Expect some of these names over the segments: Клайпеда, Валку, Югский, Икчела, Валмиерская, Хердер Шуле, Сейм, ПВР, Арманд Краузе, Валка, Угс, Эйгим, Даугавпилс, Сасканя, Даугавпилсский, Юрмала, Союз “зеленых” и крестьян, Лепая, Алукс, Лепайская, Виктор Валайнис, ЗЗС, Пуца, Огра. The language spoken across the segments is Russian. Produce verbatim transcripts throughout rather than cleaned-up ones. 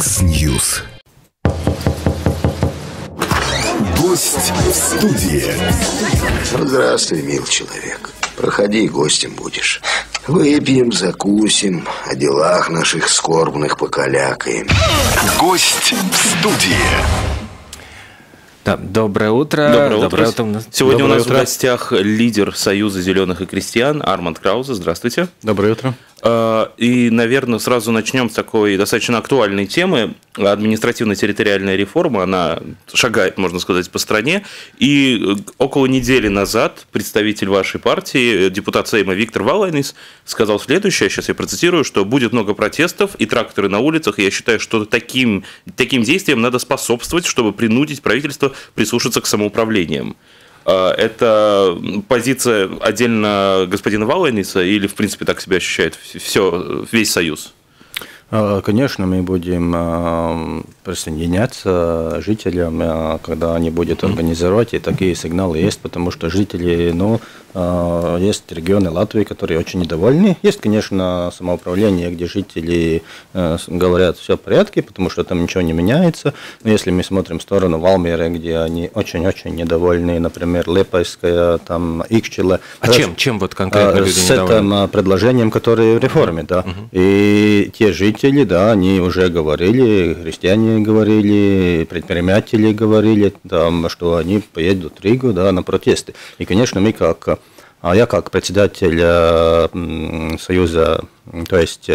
Угс Ньюс. Гость в студии. Здравствуй, мил человек. Проходи, гостем будешь. Выпьем, закусим, о делах наших скорбных покалякаем. Гость в студии. Да, доброе утро. Доброе, доброе утро. утро. Сегодня доброе у нас утро. В гостях лидер Союза зеленых и крестьян Арманд Краузе. Здравствуйте. Доброе утро. И, наверное, сразу начнем с такой достаточно актуальной темы. Административно-территориальная реформа, она шагает, можно сказать, по стране. И около недели назад представитель вашей партии, депутат Сейма Виктор Валайнис, сказал следующее, сейчас я процитирую, что будет много протестов и тракторы на улицах. И я считаю, что таким, таким действиям надо способствовать, чтобы принудить правительство прислушаться к самоуправлениям. Это позиция отдельно господина Валайниса или, в принципе, так себя ощущает все, весь Союз? Конечно, мы будем присоединяться жителям, когда они будут организовать, и такие сигналы есть, потому что жители, ну, есть регионы Латвии, которые очень недовольны. Есть, конечно, самоуправление, где жители говорят, все в порядке, потому что там ничего не меняется. Но если мы смотрим в сторону Валмеры, где они очень-очень недовольны, например, Лепайская, там, Икчела. А раз, чем, чем вот конкретно люди недовольны? С этим предложением, которое в реформе, да. Угу. И те жители, да, они уже говорили, христиане говорили, предприниматели говорили, там, что они поедут в Ригу, да, на протесты. И, конечно, мы как, а я как председатель Союза, то есть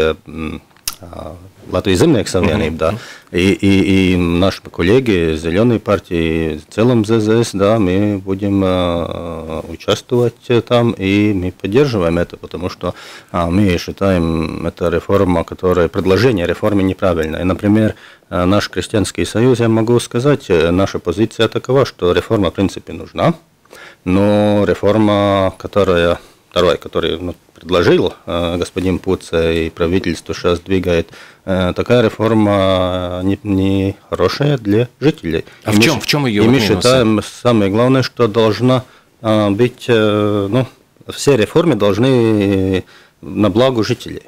Латвии земных современных, mm-hmm. да, и, и, и наши коллеги зеленой партии, в целом ЗЗС, да, мы будем э, участвовать там, и мы поддерживаем это, потому что э, мы считаем, это реформа, которая, предложение реформы неправильное. Например, э, наш крестьянский союз, я могу сказать, э, наша позиция такова, что реформа в принципе нужна, но реформа, которая... Второй, который ну, предложил э, господин Пуца и правительство сейчас двигает, э, такая реформа не, не хорошая для жителей. А и в чем, мы, в чем ее? И мы считаем, самое главное, что должна э, быть, э, ну, все реформы должны на благо жителей.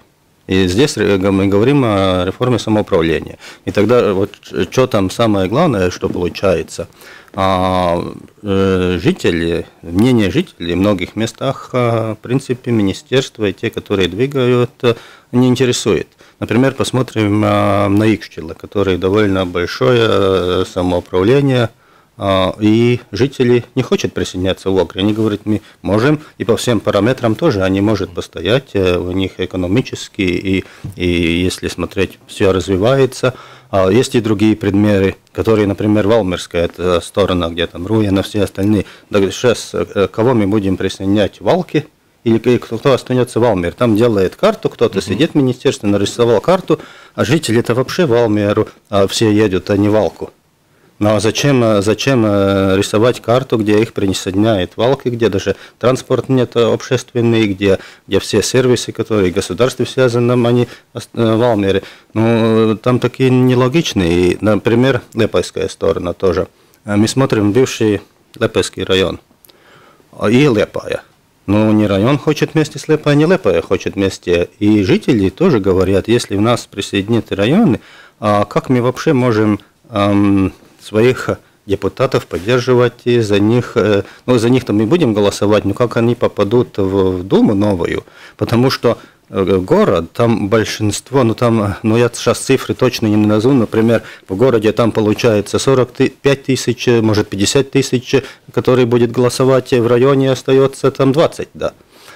И здесь мы говорим о реформе самоуправления. И тогда вот что там самое главное, что получается, жители, мнение жителей в многих местах, в принципе, министерства и те, которые двигают, не интересует. Например, посмотрим на Икштеле, который довольно большое самоуправление. И жители не хотят присоединяться в Огре, они говорят, мы можем, и по всем параметрам тоже они могут постоять, у них экономически, и, и если смотреть, все развивается. Есть и другие предметы, которые, например, Валмиерская, это сторона, где там Руяна, все остальные. Сейчас кого мы будем присоединять, Валки? Или кто останется в Валмере, там делает карту, кто-то mm-hmm. сидит в министерстве, нарисовал карту, а жители-то вообще в Валмеру, а все едут, а не Валку. Но зачем, зачем рисовать карту, где их присоединяет Валки, где даже транспорт нет общественный, где, где все сервисы, которые государством связаны, они в Валмере. Ну, там такие нелогичные. И, например, Лепайская сторона тоже. Мы смотрим бывший Лепайский район и Лепая. Ну, не район хочет вместе с Лепой, не Лепая хочет вместе. И жители тоже говорят, если у нас присоединят районы, а как мы вообще можем... Эм, своих депутатов поддерживать, и за них, ну, за них-то мы будем голосовать, но как они попадут в, в Думу новую, потому что город, там большинство, ну там, ну я сейчас цифры точно не назову, например, в городе там получается сорок пять тысяч, может пятьдесят тысяч, которые будут голосовать, в районе остается там двадцать, да.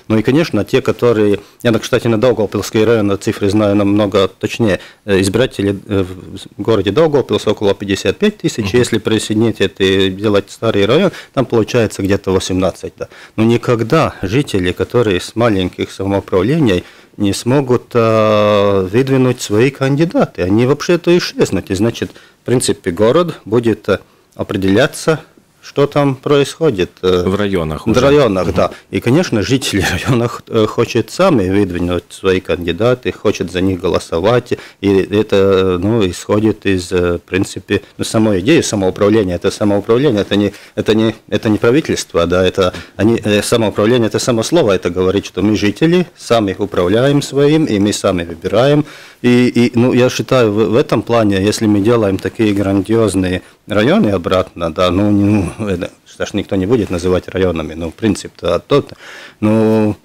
Ну и, конечно, те, которые... Я, кстати, на Даугавпилсский район цифры знаю намного точнее. Избиратели в городе Даугавпилс около пятьдесят пять тысяч. Mm-hmm. Если присоединить это и делать старый район, там получается где-то восемнадцать. Да. Но никогда жители, которые с маленьких самоуправлений, не смогут а, выдвинуть свои кандидаты. Они вообще-то исчезнут. И значит, в принципе, город будет определяться что там происходит. В районах. В районах, угу. да. И, конечно, жители районов хотят сами выдвинуть свои кандидаты, хотят за них голосовать. И это, ну, исходит из, в принципе, ну, самой идеи самоуправления. Это самоуправление, это не, это не, это не правительство, да, это они, самоуправление, это само слово, это говорит, что мы жители, сами управляем своим, и мы сами выбираем. И, и ну, я считаю, в, в этом плане, если мы делаем такие грандиозные районы обратно, да, ну, не, ну это, даже никто не будет называть районами, ну, принцип-то тот, ну,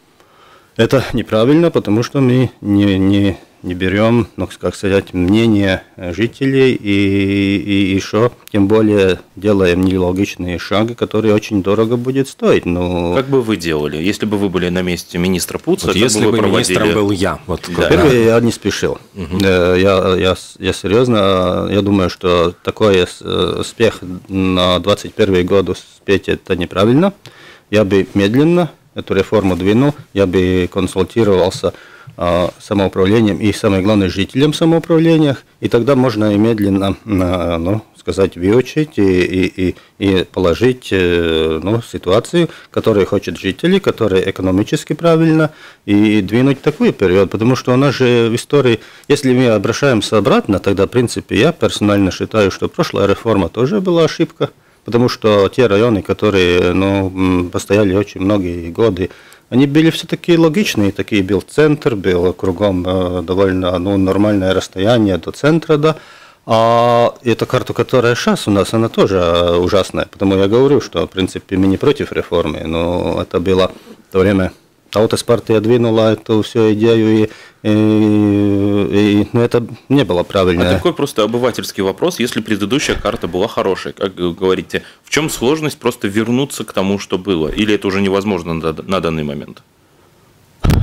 это неправильно, потому что мы не, не, не берем, ну, как сказать, мнение жителей, и, и еще, тем более, делаем нелогичные шаги, которые очень дорого будет стоить. Ну, как бы вы делали, если бы вы были на месте министра Пуца? Вот если бы вы проводили... министром был я. Вот, да. Первый я не спешил. Угу. Я, я, я серьезно, я думаю, что такой успех на двадцать первый год успеть, это неправильно. Я бы медленно эту реформу двинул, я бы консультировался э, самоуправлением и, самое главное, жителям самоуправления, и тогда можно и медленно, э, ну, сказать, выучить и, и, и, и положить э, ну, ситуацию, которую хотят жители, которая экономически правильно, и двинуть такой период, потому что у нас же в истории, если мы обращаемся обратно, тогда, в принципе, я персонально считаю, что прошлая реформа тоже была ошибка, потому что те районы, которые, ну, постояли очень многие годы, они были все-таки логичные, такие был центр, был кругом довольно, ну, нормальное расстояние до центра, да. А эта карта, которая сейчас у нас, она тоже ужасная, потому я говорю, что, в принципе, мы не против реформы, но это было в то время... Аутоспартия двинула эту всю идею, и, и, и ну, это не было правильно. А такой просто обывательский вопрос, если предыдущая карта была хорошей, как вы говорите, в чем сложность просто вернуться к тому, что было? Или это уже невозможно на, на данный момент?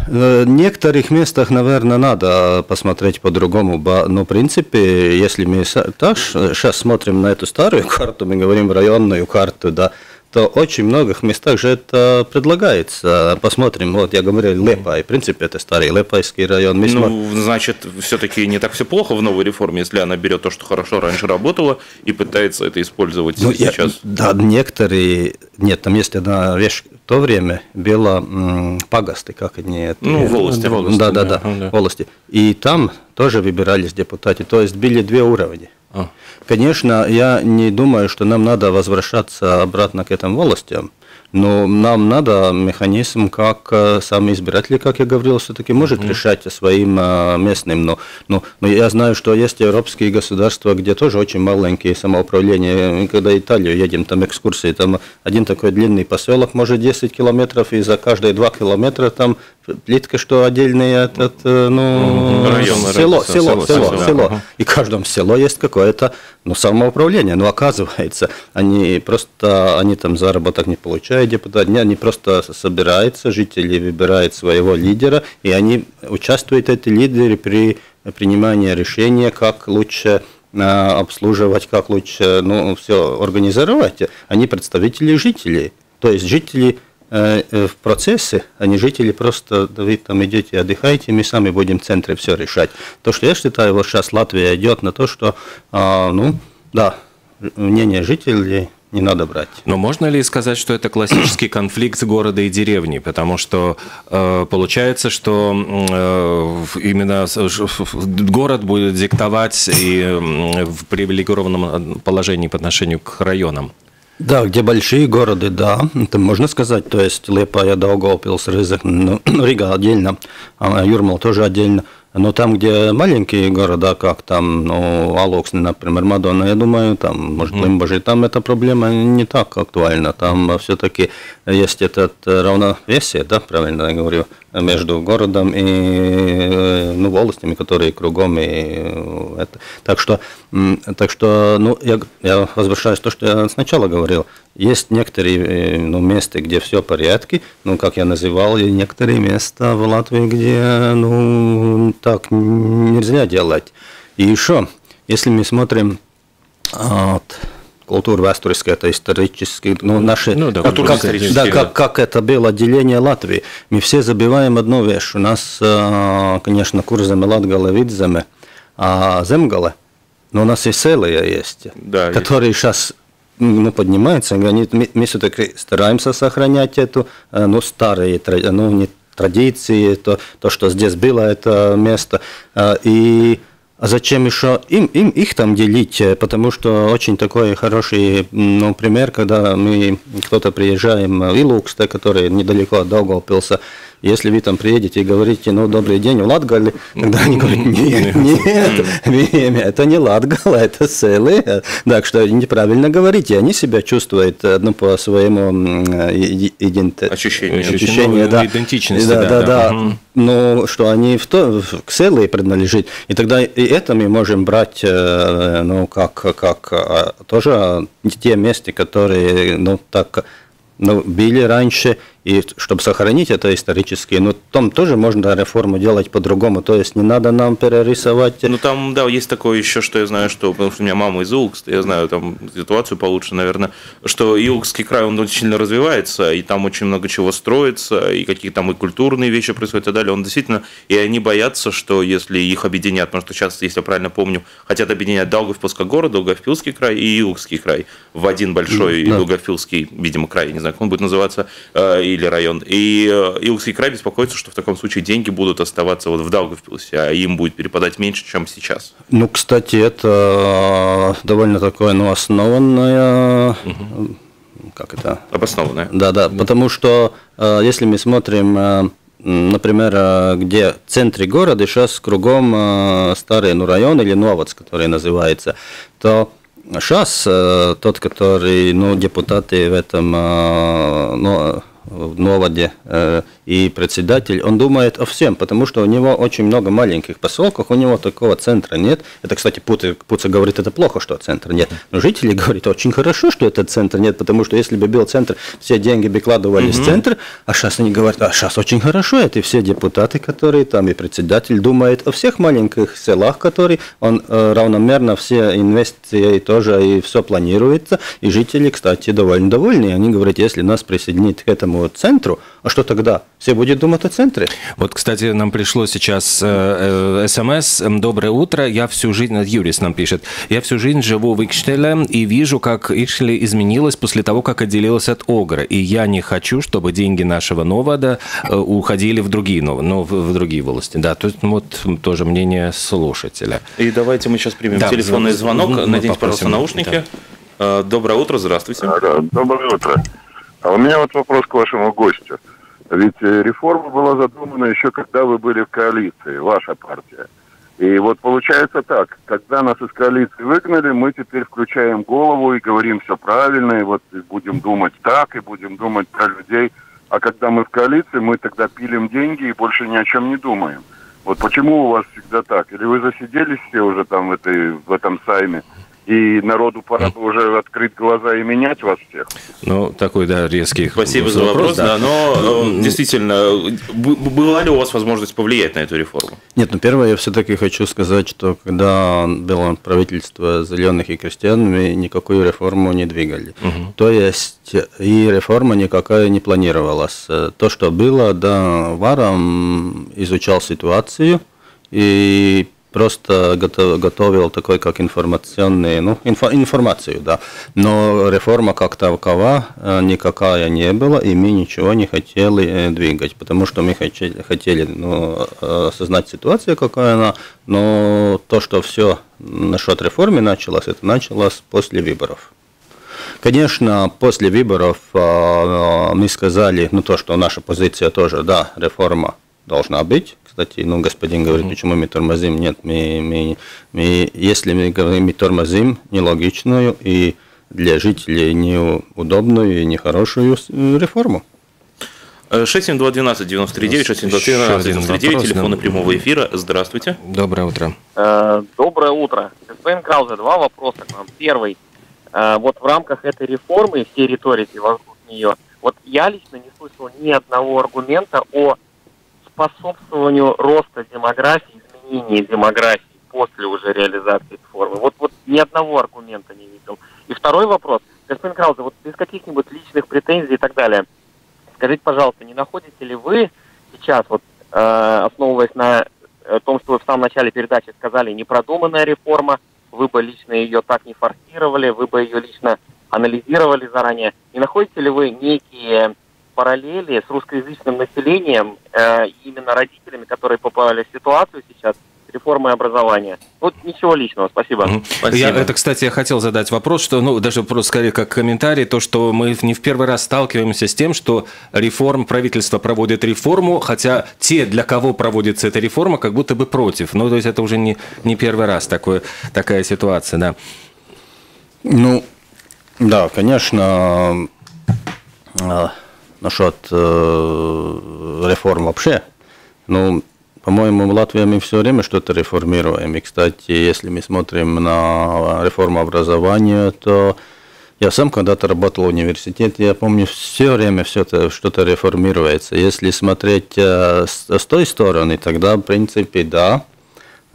В некоторых местах, наверное, надо посмотреть по-другому, но, в принципе, если мы так, сейчас смотрим на эту старую карту, мы говорим районную карту, да, то очень многих местах же это предлагается. Посмотрим, вот я говорю, Лепай, в принципе, это старый Лепайский район. Мы ну, смотр... значит, все-таки не так все плохо в новой реформе, если она берет то, что хорошо раньше работало, и пытается это использовать ну, сейчас. Я, да, некоторые... Нет, там есть одна вещь, в то время было м, пагасты, как они... Это, ну, волости. волости да, да, да, да, волости. И там тоже выбирались депутаты, то есть были две уровни. А. Конечно, я не думаю, что нам надо возвращаться обратно к этим волостям, но нам надо механизм, как сами избиратели, как я говорил, все-таки может mm-hmm. решать своим местным. Но, но, но я знаю, что есть европейские государства, где тоже очень маленькие самоуправления. Мы когда в Италию едем, там экскурсии, там один такой длинный поселок, может десять километров, и за каждые два километра там плитка, что отдельные этот, ну, район, село, район, село, село, село, село, да. село. И в каждом село есть какое-то, ну, самоуправление. Но оказывается, они просто, они там заработок не получают, депутаты, они просто собираются, жители выбирают своего лидера, и они участвуют, эти лидеры, при принимании решения, как лучше обслуживать, как лучше, ну, все организовать. Они представители жителей, то есть жители в процессе, а не жители просто, да вы там идете, отдыхаете, мы сами будем в центре все решать. То, что я считаю, вот сейчас Латвия идет на то, что, а, ну, да, мнение жителей не надо брать. Но можно ли сказать, что это классический конфликт города и деревни? Потому что э, получается, что э, именно город будет диктовать и в привилегированном положении по отношению к районам. Да, где большие города, да, это можно сказать, то есть Лепая, Даугавпилс, Рига отдельно, Юрмала тоже отдельно, но там, где маленькие города, как там, ну, Алукс, например, Мадонна, я думаю, там, может, Лимбажи, там эта проблема не так актуальна, там все-таки есть это равновесие, да, правильно я говорю, между городом и, ну, волостями, которые кругом, и это. Так что, так что, ну, я, я возвращаюсь к тому, что я сначала говорил. Есть некоторые, ну, места, где все в порядке, ну, как я называл, и некоторые места в Латвии, где, ну, так нельзя делать. И еще, если мы смотрим от... Культура вастурская, это исторически, ну, наши, ну, да, как, как, да, как, как это было отделение Латвии. Мы все забываем одну вещь. У нас, конечно, курзами, латгале, видзами, а земгале, но у нас и целые есть, да, которые есть. Сейчас ну, поднимается, они, мы все-таки стараемся сохранять эту, ну, старые, ну, не традиции, то, то, что здесь было, это место. И а зачем еще им, им их там делить? Потому что очень такой хороший, ну, пример, когда мы кто-то приезжаем в Илукс, который недалеко от Даугавпилса. Если вы там приедете и говорите, ну, добрый день, в Латгале, тогда они говорят, нет, нет, это не Латгала, это Целы. Так что неправильно говорите, они себя чувствуют, ну, по своему ощущению идентичности. Да, да, да. Ну, что они к Целы принадлежат. И тогда и это мы можем брать, ну, как тоже те места, которые, ну, так... Ну, были раньше, и чтобы сохранить это исторически, но там тоже можно реформу делать по-другому, то есть не надо нам перерисовать. Ну, там, да, есть такое еще, что я знаю, что, потому что у меня мама из Угс, я знаю там ситуацию получше, наверное, что Югский край, он очень сильно развивается, и там очень много чего строится, и какие там и культурные вещи происходят и так далее, он действительно, и они боятся, что если их объединят, потому что сейчас, если я правильно помню, хотят объединять Даугавпилский город, Даугавпилский край и Югский край в один большой, да. Даугавпилский, видимо, край, не знаю, как он будет называться, или район. И Югский край беспокоится, что в таком случае деньги будут оставаться вот в Даугавпилсе, а им будет перепадать меньше, чем сейчас. Ну, кстати, это довольно такое, ну, основанное... Угу. Как это? Обоснованное. Да, да, да, потому что, если мы смотрим... Например, где в центре города сейчас кругом старый, ну, район или новоц, который называется, то сейчас тот, который, ну, депутаты в этом, ну, в Новоде и председатель, он думает о всем, потому что у него очень много маленьких поселков, у него такого центра нет. Это, кстати, Пуца, Пуца говорит, это плохо, что центра нет. Но жители говорят, очень хорошо, что этот центр нет, потому что если бы был центр, все деньги бы кладывали в центр, а сейчас они говорят, а сейчас очень хорошо, это все депутаты, которые там, и председатель думает о всех маленьких селах, которые он равномерно все инвестиции тоже, и все планируется, и жители, кстати, довольно довольны, они говорят, если нас присоединить к этому центру, а что тогда? Все будут думать о центре. Вот, кстати, нам пришло сейчас э, э, смс. Доброе утро. Я всю жизнь, Юрис нам пишет, я всю жизнь живу в Икштеле и вижу, как Икштеле изменилось после того, как отделилось от Огра. И я не хочу, чтобы деньги нашего Новода э, уходили в другие, но, но в, в другие волости. Да, тут вот тоже мнение слушателя. И давайте мы сейчас примем, да, телефонный звонок. Ну, наденьте, пожалуйста, наушники. Да. Доброе утро, здравствуйте. Доброе утро. А у меня вот вопрос к вашему гостю. Ведь реформа была задумана еще когда вы были в коалиции, ваша партия. И вот получается так, когда нас из коалиции выгнали, мы теперь включаем голову и говорим все правильно, и вот и будем думать так, и будем думать про людей. А когда мы в коалиции, мы тогда пилим деньги и больше ни о чем не думаем. Вот почему у вас всегда так? Или вы засиделись все уже там в, этой, в этом сайме? И народу пора бы уже открыть глаза и менять вас всех. Ну, такой, да, резкий. Спасибо за вопрос, вопрос, да. Да, но ну, действительно, была ли у вас возможность повлиять на эту реформу? Нет, ну, первое, я все-таки хочу сказать, что когда было правительство зеленых и крестьян, мы никакую реформу не двигали. Угу. То есть, и реформа никакая не планировалась. То, что было, да, Варам изучал ситуацию и... просто готовил такой, как информационный, ну, инфо, информацию, да. Но реформа как такова никакая не была, и мы ничего не хотели двигать, потому что мы хотели, хотели ну, осознать ситуацию, какая она, но то, что все насчет реформы началось, это началось после выборов. Конечно, после выборов мы сказали, ну, то, что наша позиция тоже, да, реформа должна быть. Кстати, ну, господин говорит, почему мы тормозим? Нет, мы, мы, мы, если мы говорим, мы тормозим нелогичную и для жителей неудобную и нехорошую реформу. шесть семь два один два девять три девять, шесть семь два один два девять три девять, телефоны прямого эфира. Здравствуйте. Доброе утро. Доброе утро. Господин Краузе, два вопроса к вам. Первый. Вот в рамках этой реформы и всей риторики вокруг нее, вот я лично не слышал ни одного аргумента о способствованию роста демографии, изменения демографии после уже реализации реформы. Вот, вот ни одного аргумента не видел. И второй вопрос. Господин Краузе, вот без каких-нибудь личных претензий и так далее, скажите, пожалуйста, не находите ли вы сейчас, вот, э, основываясь на том, что вы в самом начале передачи сказали, непродуманная реформа, вы бы лично ее так не форсировали, вы бы ее лично анализировали заранее. Не находите ли вы некие параллели с русскоязычным населением, э, именно родителями, которые попали в ситуацию сейчас, реформы образования? Вот ничего личного, спасибо. спасибо. Я, это, кстати, я хотел задать вопрос, что, ну, даже просто скорее как комментарий, то, что мы не в первый раз сталкиваемся с тем, что реформ, правительство проводит реформу, хотя те, для кого проводится эта реформа, как будто бы против. Ну, то есть это уже не, не первый раз такое, такая ситуация, да. Ну, да, конечно, насчет э, реформ вообще, ну, по-моему, в Латвии мы все время что-то реформируем. И, кстати, если мы смотрим на реформу образования, то я сам когда-то работал в университете, я помню, все время все это, что-то реформируется. Если смотреть с, с той стороны, тогда, в принципе, да.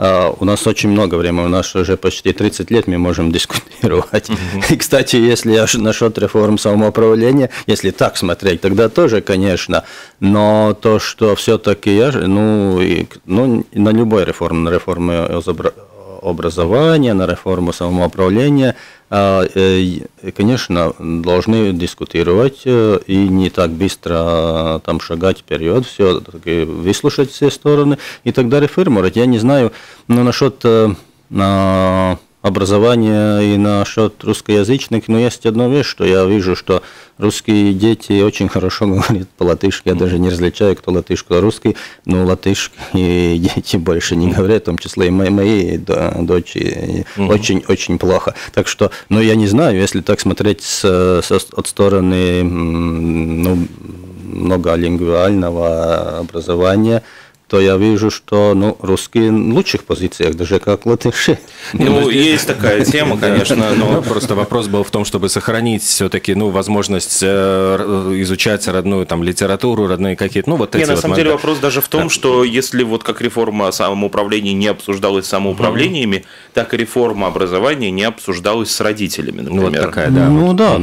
У нас очень много времени, у нас уже почти тридцать лет мы можем дискутировать. Mm-hmm. И, кстати, если я насчет реформ самоуправления, если так смотреть, тогда тоже, конечно, но то, что все-таки я, ну, и, ну, на любой реформе, на реформу образования, на реформу самоуправления, конечно, должны дискутировать и не так быстро там шагать вперед, все выслушать все стороны и тогда реформировать. Я не знаю, но насчет на образования и насчет русскоязычных, но есть одна вещь, что я вижу, что русские дети очень хорошо говорят по-латышски, я даже не различаю, кто латыш, кто русский, но латышские дети больше не говорят, в том числе и мои, мои дочери, очень-очень плохо. Так что, ну, я не знаю, если так смотреть с, с, от стороны, ну, многолингвального образования, то я вижу, что, ну, русские в лучших позициях, даже как латыши. Ну, есть такая тема, конечно, но просто вопрос был в том, чтобы сохранить все-таки, ну, возможность изучать родную там литературу, родные какие-то, ну, вот эти вот. Не, на самом деле вопрос даже в том, что если вот как реформа самоуправления не обсуждалась с самоуправлениями, так и реформа образования не обсуждалась с родителями, например. Ну, да.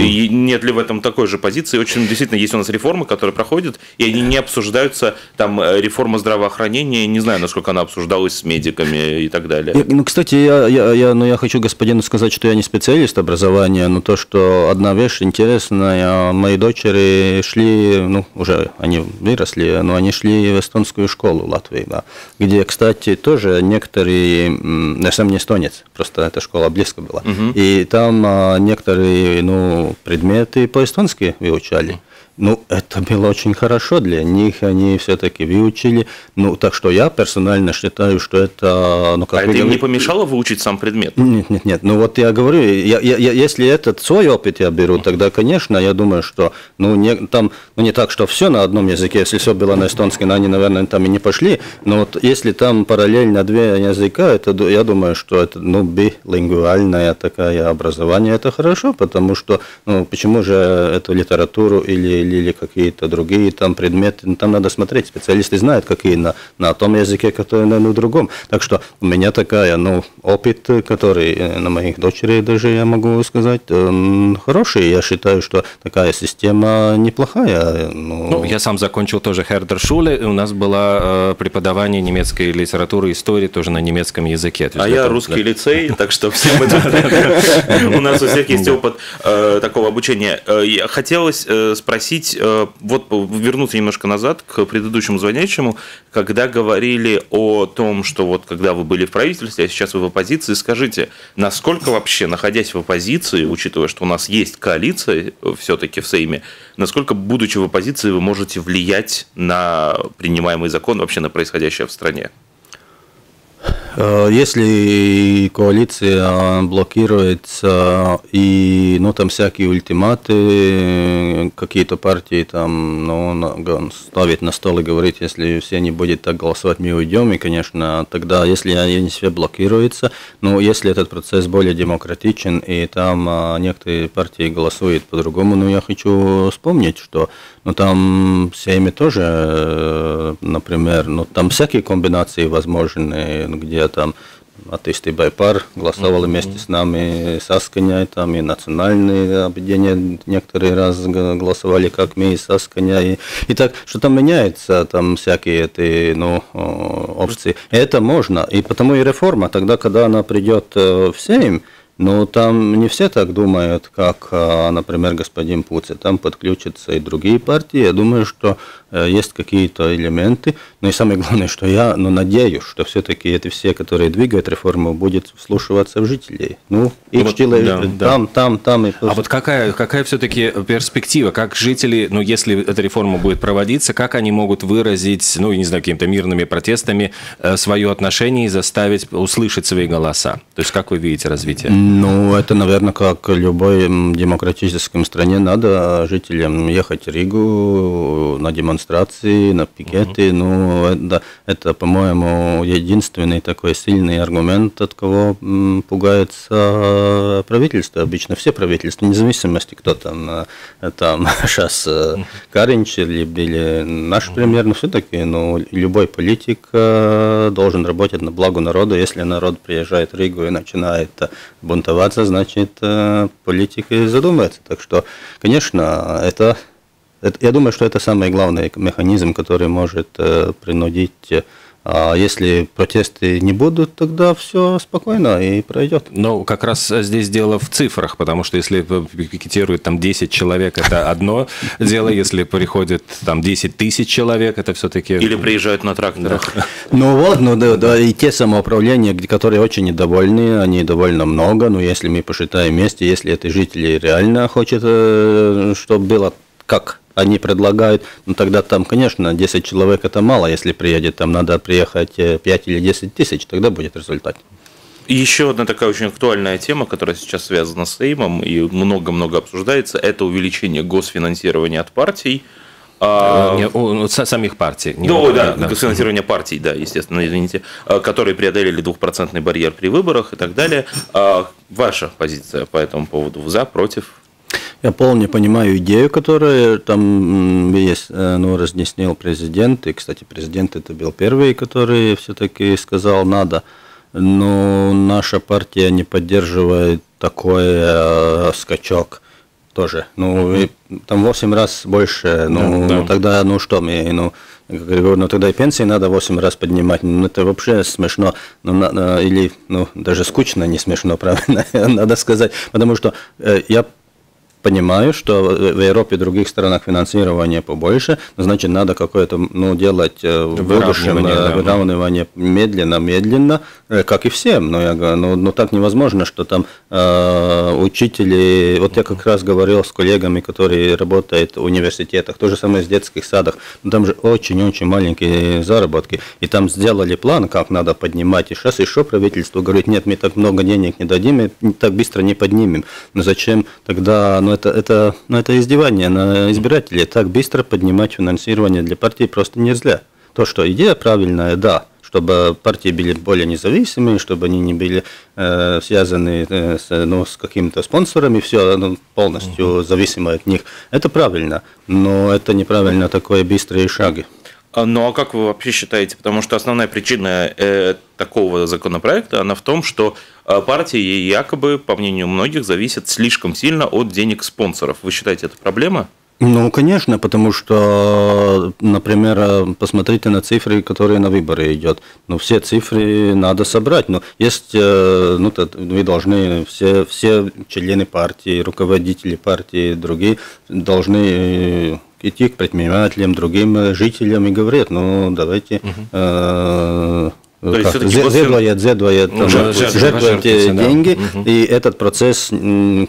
И нет ли в этом такой же позиции? Очень действительно есть у нас реформы, которые проходят, и они не обсуждаются, там, реформы форма здравоохранения, не знаю, насколько она обсуждалась с медиками и так далее. Я, ну, кстати, я, я, я, ну, я хочу господину сказать, что я не специалист образования, но то, что одна вещь интересная, мои дочери шли, ну, уже они выросли, но они шли в эстонскую школу в Латвии, да, где, кстати, тоже некоторые, я сам не эстонец, просто эта школа близко была, угу. И там некоторые, ну, предметы по-эстонски выучали. Ну, это было очень хорошо для них, они все-таки выучили. Ну, так что я персонально считаю, что это... Ну, как а это говорите... им не помешало выучить сам предмет? Нет, нет, нет. Ну, вот я говорю, я, я, я, если этот свой опыт я беру, тогда, конечно, я думаю, что... Ну, не, там, ну, не так, что все на одном языке, если все было на эстонском, они, наверное, там и не пошли. Но вот если там параллельно две языка, это, я думаю, что это, ну, билингвальное такое образование, это хорошо, потому что, ну, почему же эту литературу или или какие-то другие там предметы, там надо смотреть, специалисты знают, какие на, на том языке, который на, на другом. Так что у меня такая, ну, опыт, который на моих дочерей даже, я могу сказать, хороший. Я считаю, что такая система неплохая. Но... Ну, я сам закончил тоже Хердер Шуле, у нас было э, преподавание немецкой литературы, истории тоже на немецком языке. А я готов, русский да. лицей, так что все мы у нас у всех есть опыт такого обучения. Хотелось спросить, вот вернуться немножко назад к предыдущему звонящему, когда говорили о том, что вот когда вы были в правительстве, а сейчас вы в оппозиции, скажите, насколько вообще, находясь в оппозиции, учитывая, что у нас есть коалиция все-таки в Сейме, насколько, будучи в оппозиции, вы можете влиять на принимаемый закон, вообще на происходящее в стране? Если коалиция блокируется и, ну, там всякие ультиматы, какие-то партии там, ну, ставят на стол и говорят, если все не будет так голосовать, мы уйдем, и, конечно, тогда, если они все блокируются, но если этот процесс более демократичен и там некоторые партии голосуют по-другому, ну, я хочу вспомнить, что, ну, там Сейме тоже, например, ну, там всякие комбинации возможны, где там атеисты Байпар голосовали вместе с нами, Сасканя, там и национальные объединения некоторые раз голосовали, как мы, и Сасканя, и, и так, что там меняется, там всякие эти, ну, опции. Это можно, и потому и реформа, тогда, когда она придет в Сейм, Но там не все так думают, как, например, господин Пуца. Там подключатся и другие партии. Я думаю, что есть какие-то элементы. Но и самое главное, что я ну, надеюсь, что все-таки это все, которые двигают реформу, будут вслушиваться в жителей. Ну, и вот, да, там, да. там, там, там. И а вот какая, какая все-таки перспектива? Как жители, ну, если эта реформа будет проводиться, как они могут выразить, ну, я не знаю, какими-то мирными протестами свое отношение и заставить услышать свои голоса? То есть, как вы видите развитие? Ну, это, наверное, как в любой демократической стране, надо жителям ехать в Ригу на демонстрации, на пикеты. Uh-huh. Ну, это, это, по-моему, единственный такой сильный аргумент, от кого пугается правительство. Обычно все правительства, вне зависимости, кто там, там сейчас Каринч или, или наш премьер, но все-таки ну, любой политик должен работать на благо народа. Если народ приезжает в Ригу и начинает бунтоваться, значит, политика задумается. Так что, конечно, это, это, я думаю, что это самый главный механизм, который может э, принудить. А если протесты не будут, тогда все спокойно и пройдет. Но как раз здесь дело в цифрах, потому что если пикетируют там десять человек, это одно дело, если приходит там десять тысяч человек, это все-таки... Или приезжают на тракторах. Ну вот, ну да, и те самоуправления, которые очень недовольны, они довольно много, но если мы посчитаем вместе, если это жители реально хотят, чтобы было как... они предлагают, ну тогда там, конечно, десять человек это мало, если приедет, там надо приехать пять или десять тысяч, тогда будет результат. И еще одна такая очень актуальная тема, которая сейчас связана с Сеймом и много-много обсуждается, это увеличение госфинансирования от партий. А... Не, у, у самих партий. Не да, могу, да, да, финансирование партий, да, естественно, извините, которые преодолели двухпроцентный барьер при выборах и так далее. А ваша позиция по этому поводу? За, против? Я полностью понимаю идею, которую там есть, ну, разъяснил президент. И, кстати, президент это был первый, который все-таки сказал, надо. Но наша партия не поддерживает такой э, скачок тоже. Ну, и, там восемь раз больше. Ну, да, да. Тогда, ну что, мы... Ну, говорю, ну тогда и пенсии надо восемь раз поднимать, ну это вообще смешно, ну, на, или ну, даже скучно, не смешно, правильно, надо сказать, потому что э, я понимаю, что в Европе и других странах финансирование побольше, значит, надо какое-то, ну, делать в будущем выравнивание медленно-медленно, как и всем. Но я говорю, ну, ну, так невозможно, что там э, учители... Вот я как раз говорил с коллегами, которые работают в университетах, то же самое в детских садах, но там же очень-очень маленькие заработки, и там сделали план, как надо поднимать, и сейчас еще правительство говорит, нет, мы так много денег не дадим, и так быстро не поднимем. Но зачем тогда... Ну, это, это, ну, это издевание на избирателей. Так быстро поднимать финансирование для партии просто нельзя. То, что идея правильная, да, чтобы партии были более независимые, чтобы они не были э, связаны э, с, ну, с какими-то спонсорами, все ну, полностью зависимо от них. Это правильно, но это неправильно такое быстрые шаги. Ну, а как вы вообще считаете? Потому что основная причина э, такого законопроекта, она в том, что партии якобы, по мнению многих, зависят слишком сильно от денег спонсоров. Вы считаете, это проблема? Ну, конечно, потому что, например, посмотрите на цифры, которые на выборы идут. Ну, все цифры надо собрать. Но есть, ну, вы должны, все, все члены партии, руководители партии, другие должны... идти к предпринимателям, другим жителям и говорят, ну, давайте... жертвуйте деньги. И этот процесс,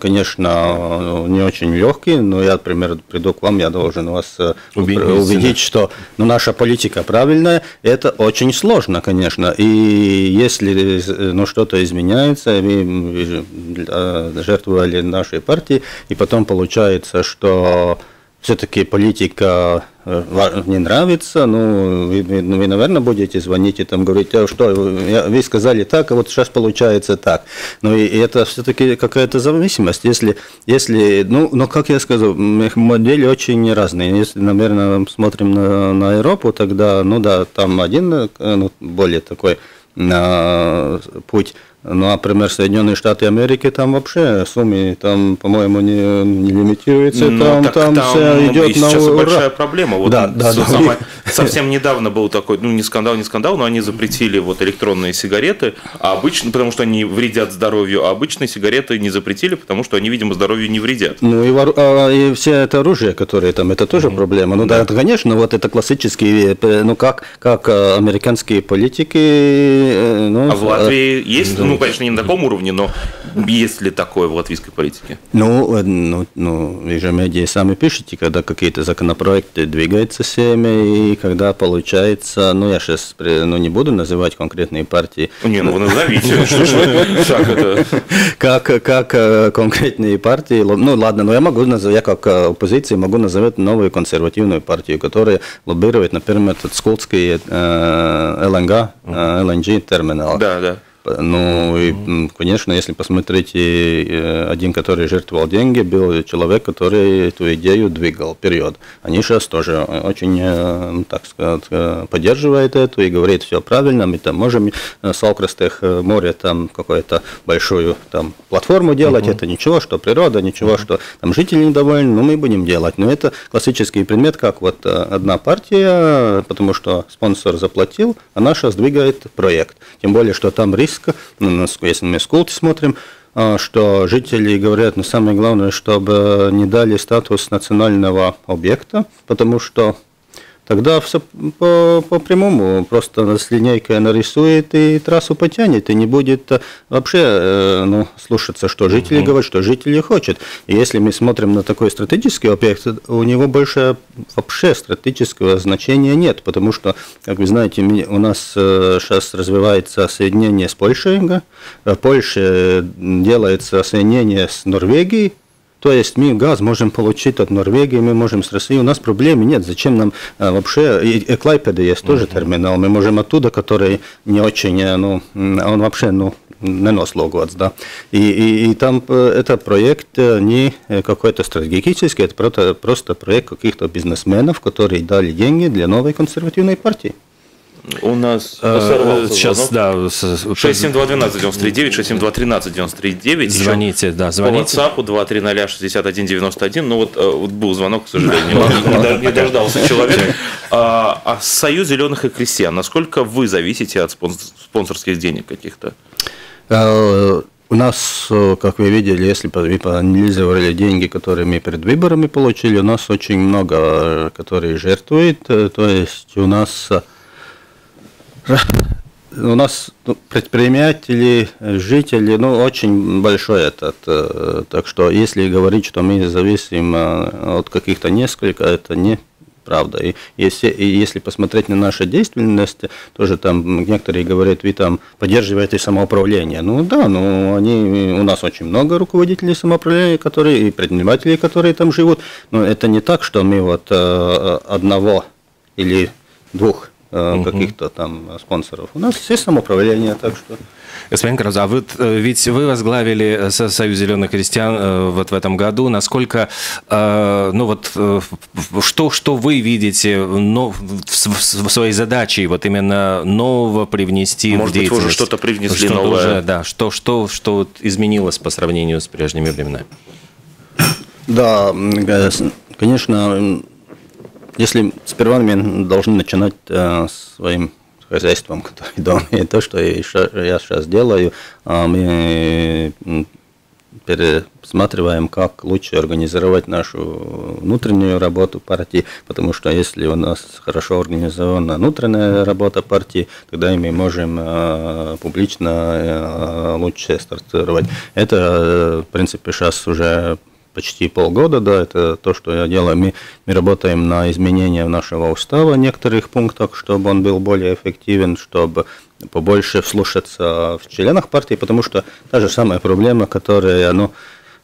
конечно, не очень легкий, но я, например, приду к вам, я должен вас убедить, что наша политика правильная, это очень сложно, конечно, и если что-то изменяется, мы жертвовали нашей партии, и потом получается, что все-таки политика не нравится, ну, вы, вы, наверное, будете звонить и там говорить, а что, вы сказали так, а вот сейчас получается так. Ну, и это все-таки какая-то зависимость. Если, если, ну, но, как я сказал, модели очень разные. Если, наверное, смотрим на, на Европу, тогда, ну, да, там один, ну, более такой на путь. Ну, например, Соединенные Штаты Америки, там вообще суммы, там, по-моему, не, не лимитируется, ну, там, там, там все идет на ура. Большая проблема. Вот да, да, сама, да. Совсем недавно был такой, ну не скандал, не скандал, но они запретили вот электронные сигареты, а обычно, потому что они вредят здоровью, а обычные сигареты не запретили, потому что они, видимо, здоровью не вредят. Ну и, вор... а, и все это оружие, которое там, это тоже mm-hmm. проблема. Ну да, да, конечно, вот это классические, ну как, как американские политики. Ну, а в Латвии а... есть, да. ну конечно, не на таком уровне, но есть ли такое в латвийской политике? Ну, ну, ну вы же медиа сами пишете, когда какие-то законопроекты двигаются всеми, и когда получается, ну я сейчас ну, не буду называть конкретные партии. Не, ну вы назовите, что же это? Как конкретные партии, ну ладно, но я могу называть, я как оппозиция могу называть новую консервативную партию, которая лоббирует, например, этот скотский эл эн джи терминал. Да, да. Ну, и, конечно, если посмотрите, один, который жертвовал деньги, был человек, который эту идею двигал, период. Они сейчас тоже очень, так сказать, поддерживают эту и говорят, все правильно, мы там можем с Алкрастех море там какую-то большую там платформу делать, uh-huh. это ничего, что природа, ничего, uh-huh. что там жители недовольны, но мы будем делать. Но это классический предмет, как вот одна партия, потому что спонсор заплатил, она сейчас двигает проект. Тем более, что там риск. Если мы скульты смотрим, что жители говорят, но самое главное, чтобы не дали статус национального объекта, потому что тогда все по, по прямому, просто с линейкой нарисует и трассу потянет, и не будет вообще ну, слушаться, что жители mm-hmm. говорят, что жители хотят. И если мы смотрим на такой стратегический объект, у него больше вообще стратегического значения нет, потому что, как вы знаете, у нас сейчас развивается соединение с Польшей, в Польше делается соединение с Норвегией. То есть мы газ можем получить от Норвегии, мы можем с Россией, у нас проблем нет. Зачем нам а, вообще, и, и Клайпеда есть тоже uh-huh. терминал, мы можем оттуда, который не очень, ну, он вообще, ну, не нос логоц, да. И, и, и там это проект не какой-то стратегический, это просто проект каких-то бизнесменов, которые дали деньги для новой консервативной партии. У нас а, сейчас, да, шесть семь два один два девять три девять, шесть семь два один три девять три девять. Звоните, да, звоните. По WhatsApp два три ноль шесть один девять один, ну вот, вот был звонок, к сожалению, не дождался человек. А Союз зеленых и крестьян, насколько вы зависите от спонсорских денег каких-то? У нас, как вы видели, если вы проанализировали деньги, которые мы перед выборами получили, у нас очень много, которые жертвуют, то есть у нас... У нас ну, предприниматели, жители, ну, очень большой этот, э, так что если говорить, что мы зависим э, от каких-то нескольких, это неправда. И если, и если посмотреть на наши деятельности, тоже там некоторые говорят, вы там поддерживаете самоуправление. Ну да, ну, они, у нас очень много руководителей самоуправления, которые, и предпринимателей, которые там живут, но это не так, что мы вот э, одного или двух каких-то там спонсоров. У нас все самоуправление, так что... Господин Краузе, а вы, ведь вы возглавили Союз зеленых крестьян вот в этом году. Насколько, ну вот, что, что вы видите но в своей задаче вот именно нового привнести Может в деятельность? Может быть, вы уже что-то привнесли что-то новое? Уже, да, что, что, что изменилось по сравнению с прежними временами? Да, конечно... Если сперва мы должны начинать э, своим хозяйством, которое дома, и то, что я сейчас делаю, э, мы пересматриваем, как лучше организовать нашу внутреннюю работу партии, потому что если у нас хорошо организована внутренняя работа партии, тогда и мы можем э, публично э, лучше стартировать. Это, в принципе, сейчас уже... почти полгода, да, это то, что я делаю. Мы, мы работаем на изменении нашего устава в некоторых пунктах, чтобы он был более эффективен, чтобы побольше вслушаться в членах партии, потому что та же самая проблема, которая, ну,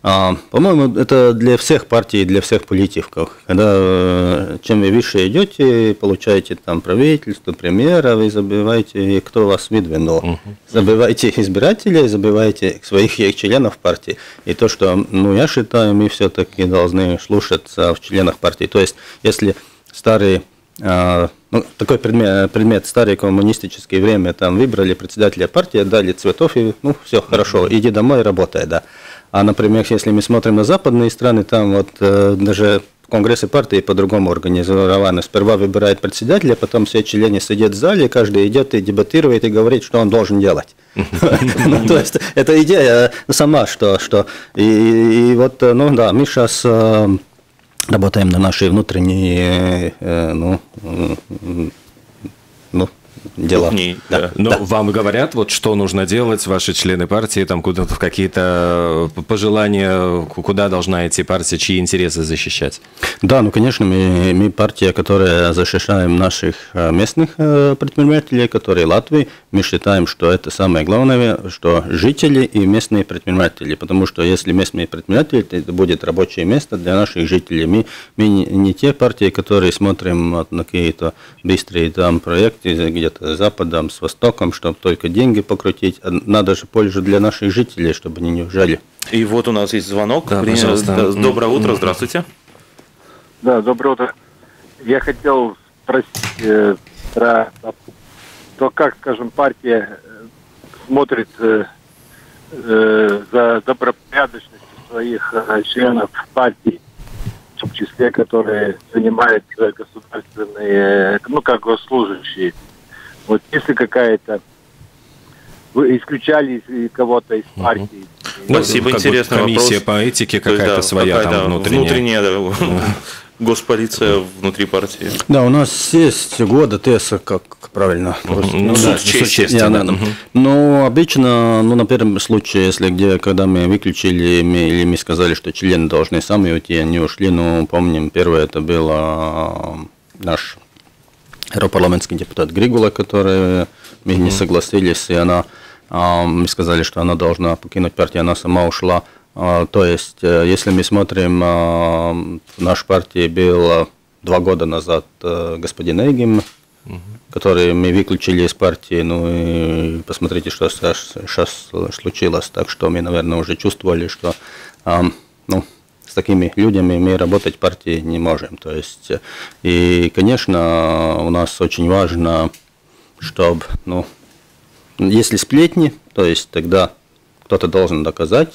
а, по-моему, это для всех партий, для всех политиков. Когда чем вы выше идете, получаете там правительство, премьера, вы забываете, кто вас выдвинул. Uh-huh. Забываете избирателей, забываете своих членов партии. И то, что, ну, я считаю, мы все-таки должны слушаться в членах партии. То есть, если старые... А, ну, такой предмет, предмет старые коммунистические время, там выбрали председателя партии, дали цветов, и ну, все, хорошо, иди домой, работай, да. А, например, если мы смотрим на западные страны, там вот э, даже Конгрессы партии по-другому организованы. Сперва выбирает председателя, потом все члены сидят в зале, каждый идет и дебатирует, и говорит, что он должен делать. То есть, это идея сама, что... И вот, ну да, мы сейчас работаем на нашей внутренней... дела. Не, да, но да. Вам говорят, вот что нужно делать, ваши члены партии, там куда-то какие-то пожелания, куда должна идти партия, чьи интересы защищать? Да, ну конечно, мы, мы партия, которая защищаем наших местных предпринимателей, которые Латвии. Мы считаем, что это самое главное, что жители и местные предприниматели, потому что если местные предприниматели, то это будет рабочее место для наших жителей. Мы, мы не те партии, которые смотрим на какие-то быстрые там проекты, где с Западом, с Востоком, чтобы только деньги покрутить. Надо же пользу для наших жителей, чтобы они не ужали. И вот у нас есть звонок. Да, пожалуйста. Доброе утро, здравствуйте. Да, доброе утро. Я хотел спросить э, про то, как, скажем, партия смотрит э, э, за добропорядочностью своих э, членов партии, в числе, которые занимают государственные, ну, как госслужащие. Вот если какая-то... Вы исключали кого-то из партии. Угу. Спасибо, ну, интересный комиссия вопрос. По этике какая-то да, своя какая, там да, внутренняя. Внутренняя, да. Госполиция да. Внутри партии. Да, у нас есть годы ТЭСа, как правильно. Угу. Ну, суд да, честь, честь, я, да. Угу. Но обычно, ну, на первом случае, если где, когда мы выключили, мы, или мы сказали, что члены должны сами уйти, они ушли. Но помним, первое это было наш... европарламентский депутат Григула, который мы не согласились, и она, мы сказали, что она должна покинуть партию, она сама ушла. То есть, если мы смотрим, в нашей партии был два года назад господин Эйгим, который мы выключили из партии, ну и посмотрите, что сейчас, сейчас случилось. Так что мы, наверное, уже чувствовали, что... ну, с такими людьми мы работать в партии не можем. То есть, и, конечно, у нас очень важно, чтобы, ну, если сплетни, то есть тогда кто-то должен доказать,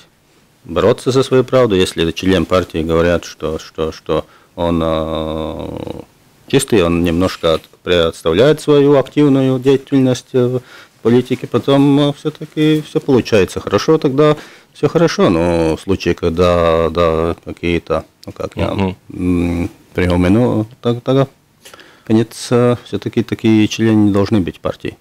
бороться за свою правду. Если член партии говорят, что, что, что он э, чистый, он немножко представляет свою активную деятельность в политике, потом все-таки все получается хорошо, тогда... Все хорошо, но в случае, когда да, какие-то, ну как я uh-huh. приемы, ну так, тогда конец, все-таки такие члены должны быть партии.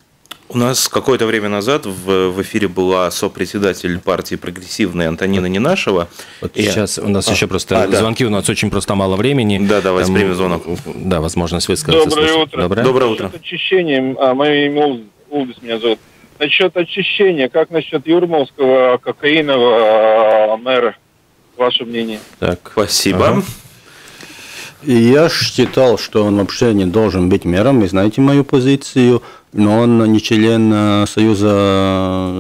У нас какое-то время назад в, в эфире была сопредседатель партии прогрессивной Антонина Ненашева. Вот и... Сейчас у нас а, еще просто а, звонки, да. У нас очень просто мало времени. Да, давайте там... время звонок. Да, возможность высказаться. Доброе слушать. Утро. Доброе, Доброе утро. Насчет очищения, а, мое имя Угс меня зовут. Насчет очищения, как насчет юрмалского кокаинового мэра? Ваше мнение? Так, спасибо. Ага. Я считал, что он вообще не должен быть мэром, вы знаете мою позицию, но он не член Союза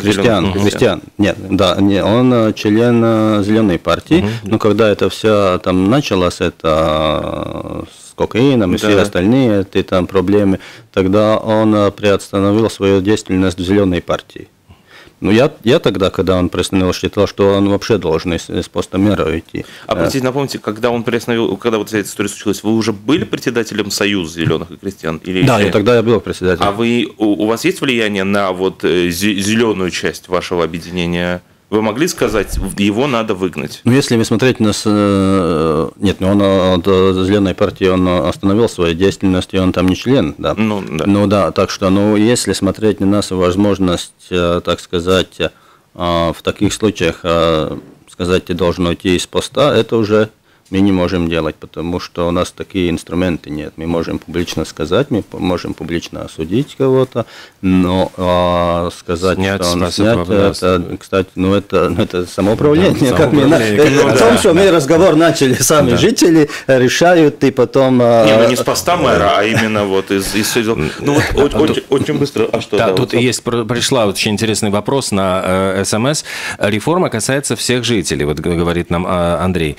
крестьян. крестьян. Нет, да, нет, он член Зеленой партии, угу. Но когда это все там началось, это... кокаином и да. Все остальные эти там проблемы, тогда он приостановил свою деятельность в Зеленой партии. Ну, я, я тогда, когда он приостановил, считал, что он вообще должен из, из поста мэра уйти. А, простите, напомните, когда он приостановил, когда вот вся эта история случилась, вы уже были председателем Союза зеленых и крестьян? Или... Да, я тогда я был председателем. А вы, у, у вас есть влияние на вот зеленую часть вашего объединения? Вы могли сказать, его надо выгнать? Ну, если вы смотрите на... Нет, ну, он от Зеленой партии, он остановил свою деятельность, и он там не член, да. Ну, да. Ну, да, так что, ну, если смотреть на нас, возможность, так сказать, в таких случаях, сказать, ты должен уйти из поста, это уже мы не можем делать, потому что у нас такие инструменты нет. Мы можем публично сказать, мы можем публично осудить кого-то, но а, сказать, снять, что он снят, это, кстати, ну это, это самоуправление. Да, как самоуправление. Мы, ну, о том, да, что да, мы да, разговор да. начали, сами да. жители решают, и потом... Не, ну не с поста мэра, а именно вот из... из... Ну вот очень, очень быстро... А что, да, да, тут вот, есть, пришла очень интересный вопрос на СМС. Реформа касается всех жителей, вот говорит нам Андрей.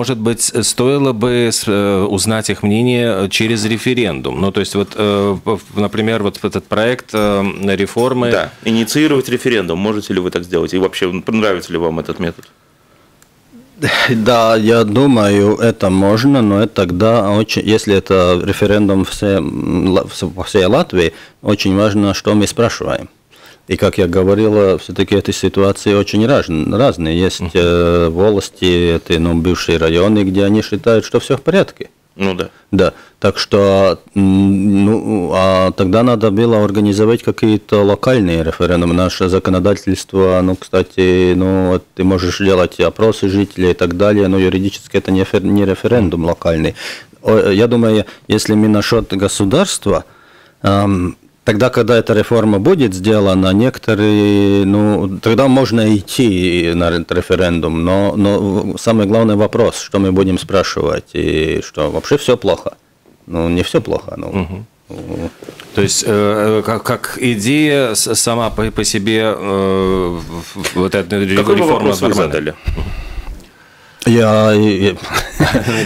Может быть, стоило бы узнать их мнение через референдум. Ну, то есть, вот, например, вот этот проект реформы... Да, инициировать референдум. Можете ли вы так сделать? И вообще, нравится ли вам этот метод? Да, я думаю, это можно, но это тогда, очень, если это референдум все, по всей Латвии, очень важно, что мы спрашиваем. И, как я говорил, все-таки эти ситуации очень раз, разные. Есть э, волости, это, ну, бывшие районы, где они считают, что все в порядке. Ну да. Да. Так что ну, а тогда надо было организовать какие-то локальные референдумы. Наше законодательство, ну, кстати, ну, ты можешь делать опросы жителей и так далее, но юридически это не референдум локальный. Я думаю, если мы насчет государства, тогда, когда эта реформа будет сделана, некоторые, ну, тогда можно идти на референдум, но, но самый главный вопрос, что мы будем спрашивать, и что вообще все плохо. Ну, не все плохо, но... Угу. То есть, э, как, как идея сама по, по себе, э, вот эта реформа задали? Я,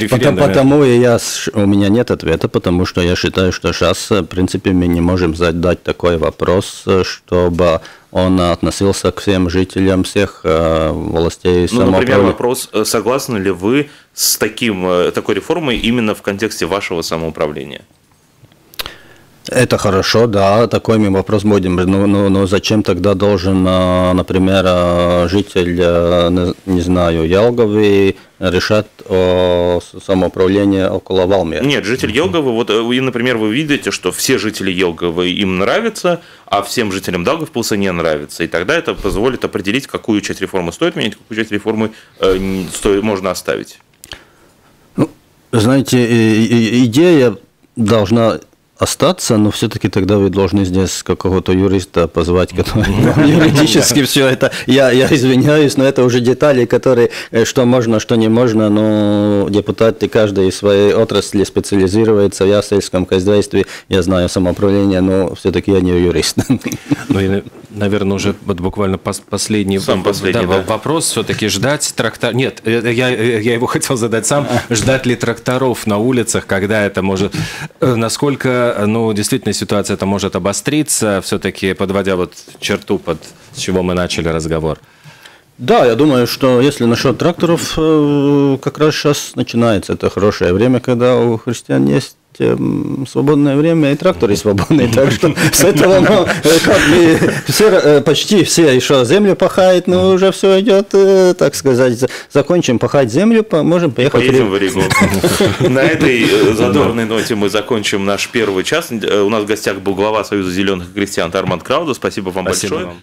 потому, потому я, у меня нет ответа, потому что я считаю, что сейчас, в принципе, мы не можем задать такой вопрос, чтобы он относился к всем жителям всех э, властей самоуправления. Ну, например, вопрос, согласны ли вы с таким, такой реформой именно в контексте вашего самоуправления? Это хорошо, да, такой мы вопрос будем. Но, но, но зачем тогда должен, например, житель, не знаю, Елговы решать о самоуправлении около Валмера? Нет, житель Елговы, вот, и, например, вы видите, что все жители Елговы им нравятся, а всем жителям Даугавпилса не нравится. И тогда это позволит определить, какую часть реформы стоит менять, какую часть реформы э, стоит, можно оставить. Ну, знаете, идея должна... остаться, но все-таки тогда вы должны здесь какого-то юриста позвать, который юридически все это, я, я извиняюсь, но это уже детали, которые, что можно, что не можно, но депутаты, каждый из своей отрасли специализируется, я в сельском хозяйстве, я знаю самоуправление, но все-таки я не юрист. Ну и, наверное, уже вот буквально последний, сам последний да, да. вопрос, все-таки ждать трактор... Нет, я, я его хотел задать сам, ждать ли тракторов на улицах, когда это может, насколько ну, действительно, ситуация это может обостриться, все-таки подводя вот черту, под с чего мы начали разговор. Да, я думаю, что если насчет тракторов, как раз сейчас начинается это хорошее время, когда у христиан есть свободное время, и тракторы свободные, так что с этого, ну, как бы, все, почти все еще землю пахают, но уже все идет, так сказать, закончим пахать землю, можем поехать Поедем в Ригу. На этой задорной ноте мы закончим наш первый час. У нас в гостях был глава Союза зеленых и крестьян Арманд Краузе. Спасибо вам большое.